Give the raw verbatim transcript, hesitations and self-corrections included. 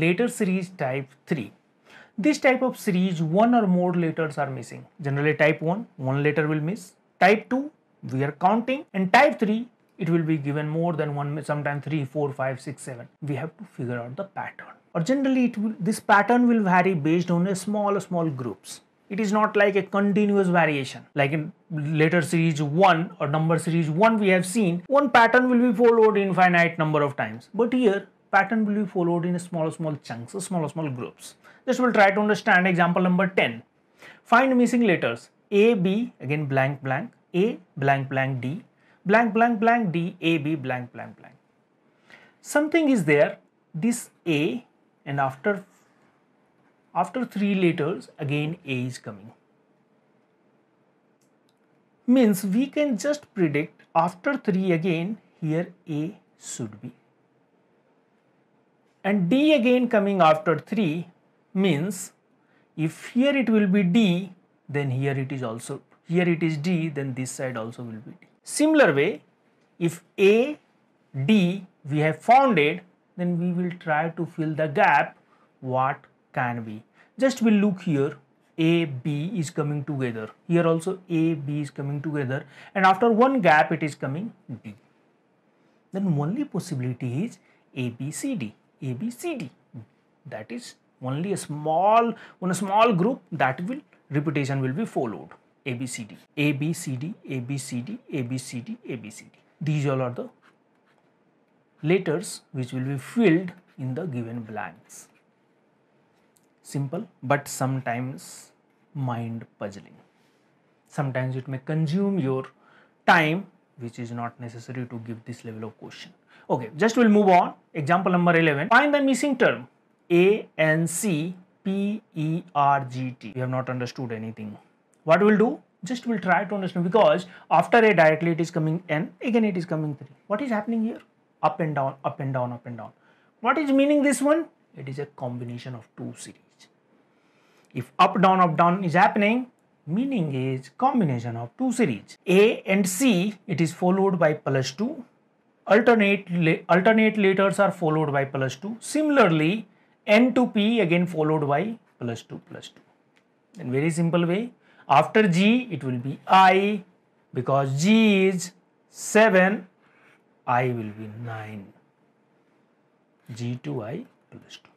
later series type three. This type of series, one or more letters are missing. Generally type one, one letter will miss. Type two, we are counting, and type three, it will be given more than one, sometimes three, four, five, six, seven. We have to figure out the pattern. Or generally, it will, this pattern will vary based on a small, small groups. It is not like a continuous variation. Like in letter series one or number series one we have seen, one pattern will be followed infinite number of times. But here, pattern will be followed in a small, small chunks, small, small groups. Just we'll try to understand example number ten. Find missing letters. A, B, again blank, blank, A, blank, blank, D. Blank, blank, blank, D, A, B, blank, blank, blank. Something is there, this A, and after, after three letters, again A is coming. Means we can just predict after three again, here A should be. And D again coming after three means if here it will be D, then here it is also, here it is D, then this side also will be D. Similar way, if A, D we have found it, then we will try to fill the gap what can be. Just we'll look here, A, B is coming together. Here also A, B is coming together, and after one gap it is coming D. Then only possibility is A, B, C, D, A, B, C, D. That is only a small, one small group that will, repetition will be followed. A, B, C, D, A, B, C, D, A, B, C, D, A, B, C, D, A, B, C, D. These all are the letters which will be filled in the given blanks. Simple, but sometimes mind puzzling. Sometimes it may consume your time, which is not necessary to give this level of question. Okay, just we'll move on. Example number eleven. Find the missing term A, N, C, P, E, R, G, T. We have not understood anything. What we'll do, just we'll try to understand, because after A directly it is coming N, again it is coming three. What is happening here? Up and down, up and down, up and down. What is meaning this one? It is a combination of two series. If up, down, up, down is happening, meaning is combination of two series. A and C, it is followed by plus two. Alternate, alternate letters are followed by plus two. Similarly, N to P again followed by plus two, plus two. In very simple way. After G, it will be I, because G is seven, I will be nine. G to I plus two.